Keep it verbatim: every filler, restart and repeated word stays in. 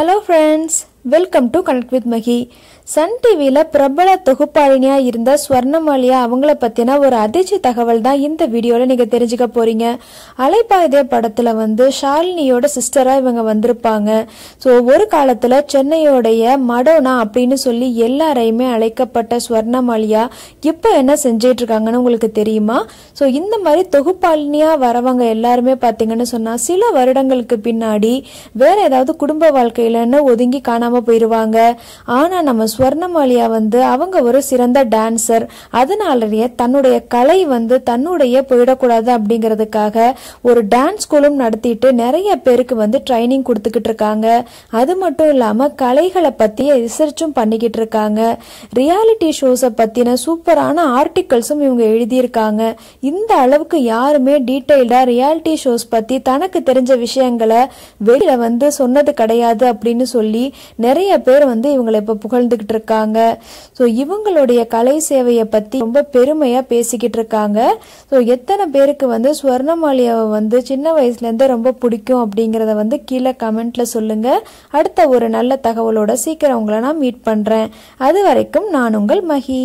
Hello friends, welcome to connect with Mahi. Sun டிவியில் பிரபல தொகுப்பாளினியாக இருந்த ஸ்வர்ணமாலியா அவங்கள பற்றின ஒரு அதிர்ச்சி தகவல் தான் இந்த வீடியோவில் நீங்கள் தெரிஞ்சுக்க போகிறீங்க. அலைப்பாயுதே படத்தில் வந்து ஷாலினியோட சிஸ்டராக இவங்க வந்திருப்பாங்க. ஸோ ஒரு காலத்தில் சென்னையோடைய மடோனா அப்படின்னு சொல்லி எல்லாரையுமே அழைக்கப்பட்ட ஸ்வர்ணமாலியா இப்போ என்ன செஞ்சிட்டு இருக்காங்கன்னு உங்களுக்கு தெரியுமா? ஸோ இந்த மாதிரி தொகுப்பாளினியாக வரவங்க எல்லாருமே பார்த்தீங்கன்னு சொன்னால் சில வருடங்களுக்கு பின்னாடி வேற ஏதாவது குடும்ப வாழ்க்கையிலன்னு ஒதுங்கி காணாம போயிருவாங்க. ஆனா நம்ம ஸ்வர்ணமாலியா வந்து அவங்க ஒரு சிறந்த டான்சர், அதனாலயே தன்னுடைய கலை வந்து தன்னுடைய போயிடக்கூடாது அப்படிங்கிறதுக்காக ஒரு டான்ஸ் ஸ்கூலும் நடத்திட்டு நிறைய பேருக்கு வந்து ட்ரைனிங் கொடுத்துக்கிட்டு இருக்காங்க. அது மட்டும் இல்லாம கலைகளை பத்தி ரிசர்ச்சும் பண்ணிக்கிட்டு இருக்காங்க. ரியாலிட்டி ஷோஸை பத்தின சூப்பரான ஆர்டிகல்ஸும் இவங்க எழுதியிருக்காங்க. இந்த அளவுக்கு யாருமே டீட்டெயில்டா ரியாலிட்டி ஷோஸ் பத்தி தனக்கு தெரிஞ்ச விஷயங்களை வெளியில வந்து சொன்னது கிடையாது அப்படின்னு சொல்லி நிறைய பேர் வந்து இவங்களை இப்ப புகழ்ந்துகிட்டு இருக்காங்க. ஸோ இவங்களுடைய கலை சேவையை பத்தி ரொம்ப பெருமையா பேசிக்கிட்டு இருக்காங்க. ஸோ எத்தனை பேருக்கு வந்து ஸ்வர்ணமாலியாவை வந்து சின்ன வயசுல இருந்து ரொம்ப பிடிக்கும் அப்படிங்கறத வந்து கீழே கமெண்ட்ல சொல்லுங்க. அடுத்த ஒரு நல்ல தகவலோட சீக்கிரம் உங்களை நான் மீட் பண்றேன். அது வரைக்கும் நான் உங்கள் மகி.